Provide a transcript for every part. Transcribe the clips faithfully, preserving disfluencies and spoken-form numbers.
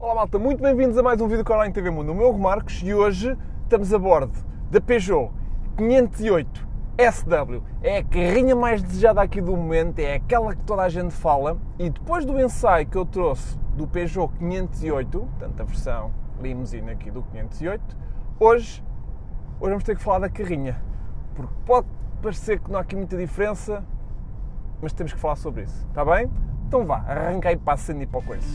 Olá malta, muito bem-vindos a mais um vídeo do CarOnline T V Mundo. O meu Hugo Marcos e hoje estamos a bordo da Peugeot quinhentos e oito S W. É a carrinha mais desejada aqui do momento, é aquela que toda a gente fala. E depois do ensaio que eu trouxe do Peugeot quinhentos e oito, portanto a versão limusina aqui do quinhentos e oito, hoje, hoje vamos ter que falar da carrinha. Porque pode parecer que não há aqui muita diferença, mas temos que falar sobre isso, está bem? Então vá, arranca aí para a cena e para o coiso.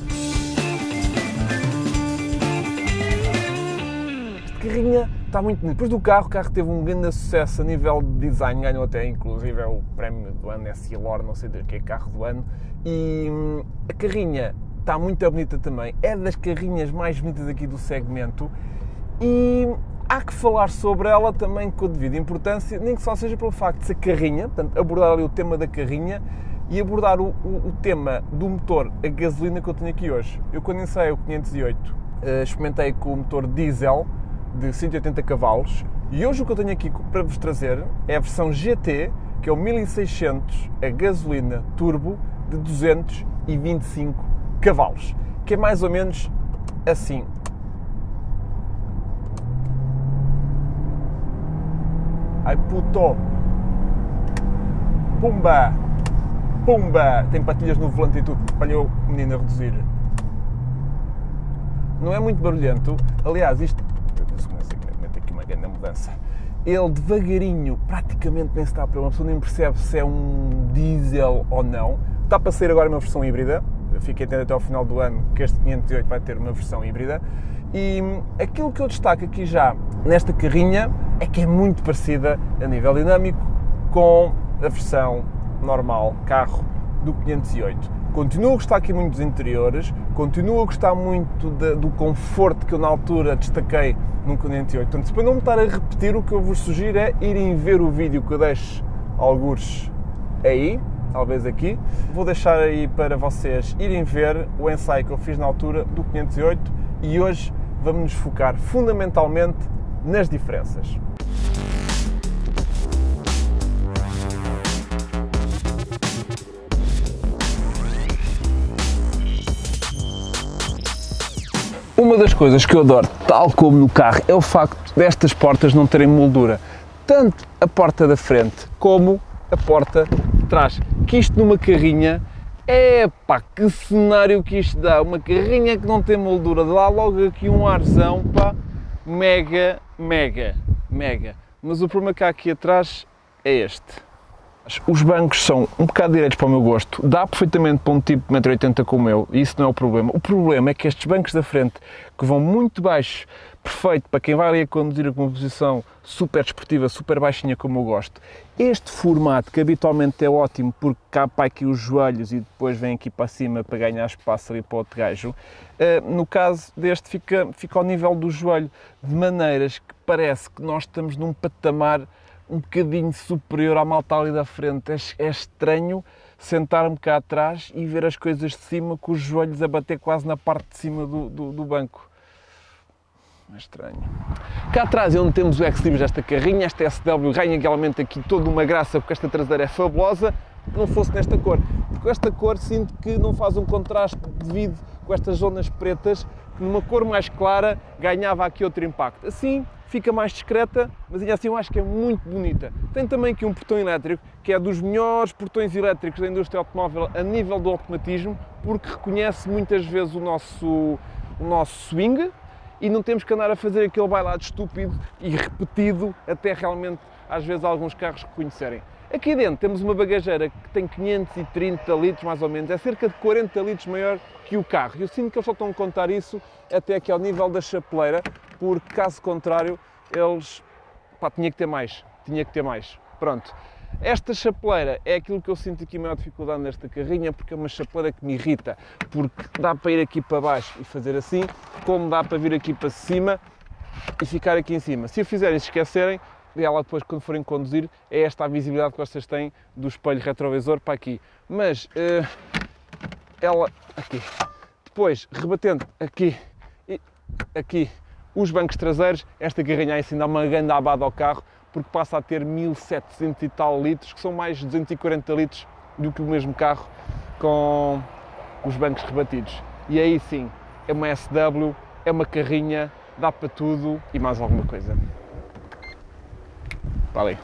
A carrinha está muito bonita. Depois do carro, o carro teve um grande sucesso a nível de design, ganhou até inclusive é o prémio do ano, é CILOR, não sei o que é, carro do ano. E a carrinha está muito bonita também, é das carrinhas mais bonitas aqui do segmento e há que falar sobre ela também com a devida importância, nem que só seja pelo facto de ser carrinha, portanto abordar ali o tema da carrinha e abordar o, o, o tema do motor a gasolina que eu tenho aqui hoje. Eu quando ensaiei o quinhentos e oito, experimentei com o motor diesel, de cento e oitenta cavalos, e hoje o que eu tenho aqui para vos trazer é a versão G T, que é o mil e seiscentos a gasolina turbo de duzentos e vinte e cinco cavalos, que é mais ou menos assim. Ai puto! Pumba! Pumba! Tem patilhas no volante e tudo. Olha o menino a reduzir. Não é muito barulhento. Aliás, isto na mudança. Ele devagarinho, praticamente nem se está a perceber, uma pessoa nem percebe se é um diesel ou não. Está para sair agora uma versão híbrida, fiquem atentos até ao final do ano que este quinhentos e oito vai ter uma versão híbrida. E aquilo que eu destaco aqui já nesta carrinha é que é muito parecida a nível dinâmico com a versão normal carro do quinhentos e oito. Continuo a gostar aqui muito dos interiores, continuo a gostar muito de, do conforto que eu na altura destaquei no quinhentos e oito. Portanto, se para não me estar a repetir, o que eu vos sugiro é irem ver o vídeo que eu deixo algures aí, talvez aqui. Vou deixar aí para vocês irem ver o ensaio que eu fiz na altura do quinhentos e oito e hoje vamos nos focar fundamentalmente nas diferenças. Uma das coisas que eu adoro, tal como no carro, é o facto destas portas não terem moldura. Tanto a porta da frente como a porta de trás. Que isto numa carrinha, é pá, que cenário que isto dá. Uma carrinha que não tem moldura, dá logo aqui um arzão, pá, mega, mega, mega. Mas o problema que há aqui atrás é este. Os bancos são um bocado direitos para o meu gosto, dá perfeitamente para um tipo de um metro e oitenta como eu, e isso não é o problema. O problema é que estes bancos da frente, que vão muito baixo, perfeito para quem vai ali a conduzir com uma posição super desportiva, super baixinha como eu gosto. Este formato, que habitualmente é ótimo, porque capa aqui os joelhos e depois vem aqui para cima para ganhar espaço ali para outro gajo, no caso deste fica, fica ao nível do joelho, de maneiras que parece que nós estamos num patamar um bocadinho superior à malta ali da frente. É estranho sentar-me cá atrás e ver as coisas de cima com os joelhos a bater quase na parte de cima do, do, do banco. É estranho. Cá atrás é onde temos o ex-libris desta carrinha. Esta S W ganha realmente aqui toda uma graça porque esta traseira é fabulosa. Não fosse nesta cor, porque esta cor sinto que não faz um contraste devido com estas zonas pretas, que numa cor mais clara ganhava aqui outro impacto. Assim fica mais discreta, mas ainda assim eu acho que é muito bonita. Tem também aqui um portão elétrico, que é dos melhores portões elétricos da indústria automóvel a nível do automatismo, porque reconhece muitas vezes o nosso, o nosso swing e não temos que andar a fazer aquele bailado estúpido e repetido até realmente às vezes alguns carros reconhecerem. Aqui dentro temos uma bagageira que tem quinhentos e trinta litros, mais ou menos, é cerca de quarenta litros maior que o carro. Eu sinto que eles só estão a contar isso até aqui ao nível da chapeleira, porque caso contrário, eles... pá, tinha que ter mais, tinha que ter mais. Pronto. Esta chapeleira é aquilo que eu sinto aqui a maior dificuldade nesta carrinha, porque é uma chapeleira que me irrita, porque dá para ir aqui para baixo e fazer assim, como dá para vir aqui para cima e ficar aqui em cima. Se o fizerem e se esquecerem, e ela depois quando forem conduzir, é esta a visibilidade que vocês têm do espelho retrovisor para aqui. Mas uh, ela aqui, depois rebatendo aqui e aqui os bancos traseiros, esta carrinha assim dá uma grande abada ao carro, porque passa a ter mil e setecentos e tal litros, que são mais de duzentos e quarenta litros do que o mesmo carro com os bancos rebatidos. E aí sim, é uma S W, é uma carrinha, dá para tudo e mais alguma coisa. Está ali.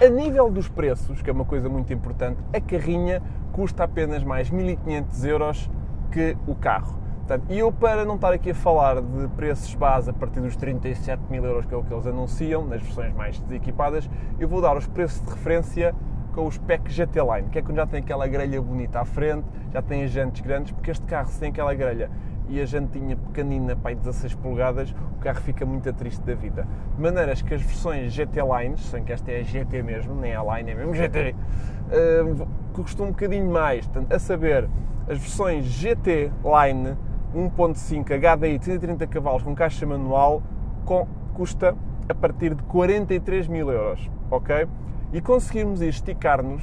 A nível dos preços, que é uma coisa muito importante, a carrinha custa apenas mais mil e quinhentos euros que o carro. Portanto, e eu, para não estar aqui a falar de preços base a partir dos trinta e sete mil euros, que é o que eles anunciam, nas versões mais desequipadas, eu vou dar os preços de referência com os Spec G T Line, que é quando já tem aquela grelha bonita à frente, já tem as jantes grandes, porque este carro, se tem aquela grelha e a jantinha pequenina, pai, dezasseis polegadas, o carro fica muito triste da vida. De maneiras que as versões G T Lines, sem que esta é a G T mesmo, nem é a Line, é mesmo G T, uh, custam um bocadinho mais. Portanto, a saber, as versões G T Line um ponto cinco H D I cento e trinta cavalos com caixa manual com, custa a partir de quarenta e três mil euros, ok? E conseguirmos esticar-nos,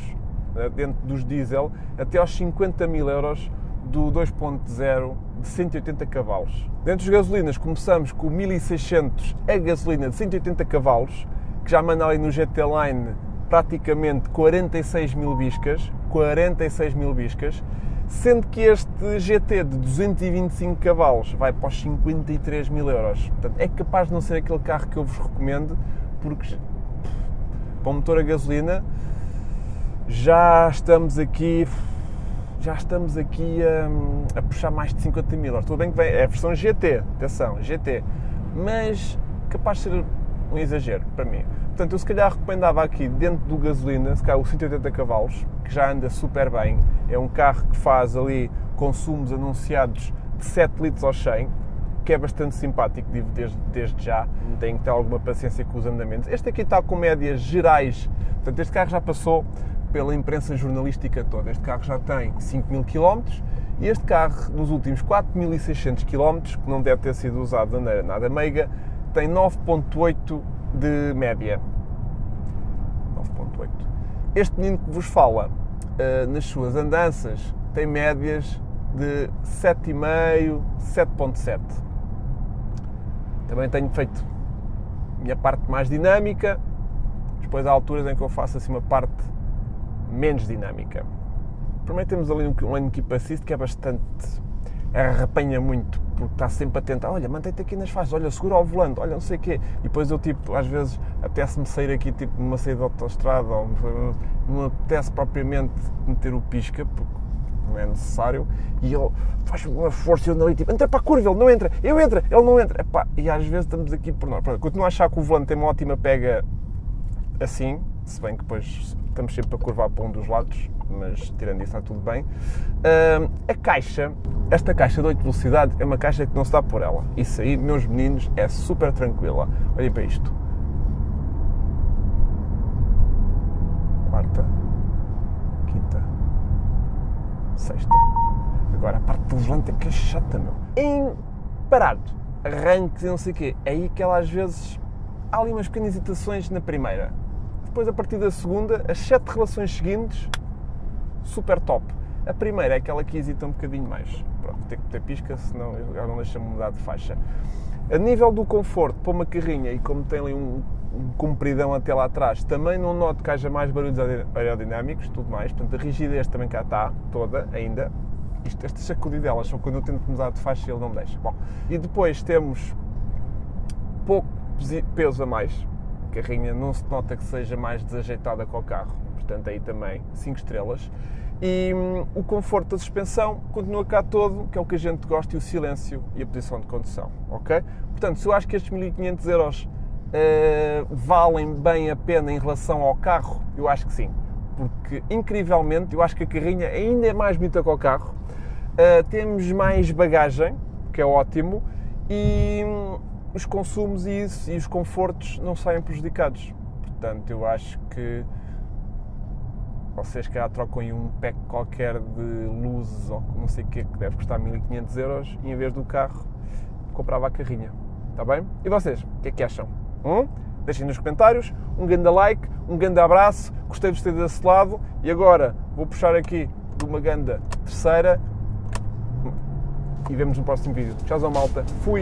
uh, dentro dos diesel, até aos cinquenta mil euros do dois ponto zero de cento e oitenta cavalos. Dentro das gasolinas, começamos com o mil e seiscentos a gasolina de cento e oitenta cavalos, que já manda ali no G T Line praticamente quarenta e seis mil biscas, quarenta e seis mil biscas, sendo que este G T de duzentos e vinte e cinco cavalos vai para os cinquenta e três mil euros. Portanto, é capaz de não ser aquele carro que eu vos recomendo, porque para um motor a gasolina já estamos aqui já estamos aqui a, a puxar mais de cinquenta mil euros. Tudo bem que vem, é a versão G T, atenção, G T, mas capaz de ser um exagero para mim. Portanto, eu se calhar recomendava aqui, dentro do gasolina, se calhar o cento e oitenta cavalos, que já anda super bem, é um carro que faz ali consumos anunciados de sete litros aos cem, que é bastante simpático, digo desde, desde já, tem que ter alguma paciência com os andamentos. Este aqui está com médias gerais, portanto, este carro já passou pela imprensa jornalística toda. Este carro já tem cinco mil quilómetros e este carro, nos últimos quatro mil e seiscentos quilómetros, que não deve ter sido usado de maneira nada meiga, tem nove ponto oito de média. nove ponto oito. Este menino que vos fala, nas suas andanças, tem médias de sete vírgula cinco, sete ponto sete. Também tenho feito a minha parte mais dinâmica, depois há alturas em que eu faço assim uma parte menos dinâmica. Primeiro temos ali um lane keep assist que é bastante, arrepanha muito, porque está sempre a tentar, olha, mantém-te aqui nas faixas, olha, segura ao volante, olha, não sei o quê. E depois eu, tipo, às vezes apetece-me sair aqui, tipo, numa saída de autostrada, ou não apetece propriamente meter o pisca, porque não é necessário, e ele faz uma força e eu não, tipo, entra para a curva, ele não entra, eu entro, ele não entra. Epá, e às vezes estamos aqui por nós. Continuo a achar que o volante tem uma ótima pega assim, se bem que depois estamos sempre a curvar para um dos lados, mas tirando isso está tudo bem. Uh, a caixa, esta caixa de oito velocidades é uma caixa que não se dá por ela. Isso aí, meus meninos, é super tranquila. Olhem para isto. Quarta, quinta, sexta. Agora a parte do volante é que é chata, meu. Em parado, arranques e não sei o quê, é aí que ela às vezes, há ali umas pequenas hesitações na primeira. Depois, a partir da segunda, as sete relações seguintes, super top. A primeira é aquela que hesita um bocadinho mais. Pronto, tem que ter pisca, senão eu não deixo-me mudar de faixa. A nível do conforto, para uma carrinha, e como tem ali um, um compridão até lá atrás, também não noto que haja mais barulhos aerodinâmicos, tudo mais. Portanto, a rigidez também cá está, toda, ainda. Isto, estas sacudidelas são quando eu tento mudar de faixa e ele não me deixa. Bom, e depois temos pouco peso a mais. A carrinha não se nota que seja mais desajeitada com o carro, portanto aí também cinco estrelas. E hum, o conforto da suspensão continua cá todo, que é o que a gente gosta, e o silêncio e a posição de condução, ok? Portanto, se eu acho que estes mil e quinhentos euros uh, valem bem a pena em relação ao carro, eu acho que sim, porque incrivelmente eu acho que a carrinha ainda é mais bonita que o carro. Uh, temos mais bagagem, que é ótimo, e hum, os consumos e isso, e os confortos não saem prejudicados. Portanto, eu acho que vocês que já trocam em um pack qualquer de luzes ou não sei o que, que deve custar mil e quinhentos euros, e em vez do carro comprava a carrinha, está bem? E vocês, o que é que acham? Hum? Deixem nos comentários, um grande like, um grande abraço, gostei de ter desse lado e agora vou puxar aqui de uma grande terceira e vemos no próximo vídeo. Tchauzão, malta, fui!